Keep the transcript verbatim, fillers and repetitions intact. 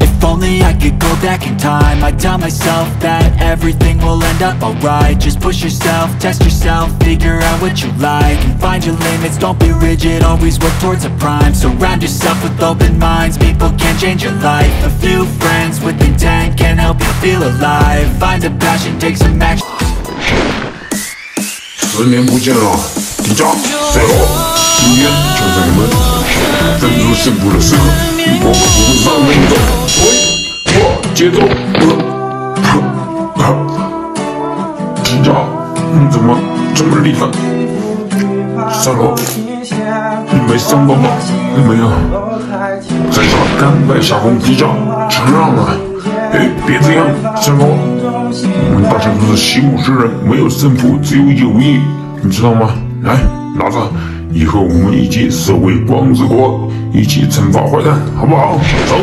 If only I could go back in time, I'd tell myself that everything will end up alright. Just push yourself, test yourself, figure out what you like, and find your limits, don't be rigid, always work towards a prime. Surround yourself with open minds, people can change your life. A few friends with intent can help you feel alive. Find a passion, take some action. 눈에 무지러 긴장 세워 신기한 정상임은 뜬 루스 물었어 이거 무슨 상황인가 어이 와 제도 으 진짜 정말 정말 리다 서로 이메 성범아 이메야 세상 간발 자공 기장 전화하라 哎，别这样，三毛！我们大城市的习武之人没有胜负，只有友谊，你知道吗？来，拿着，以后我们一起守卫光之国，一起惩罚坏蛋，好不好？走。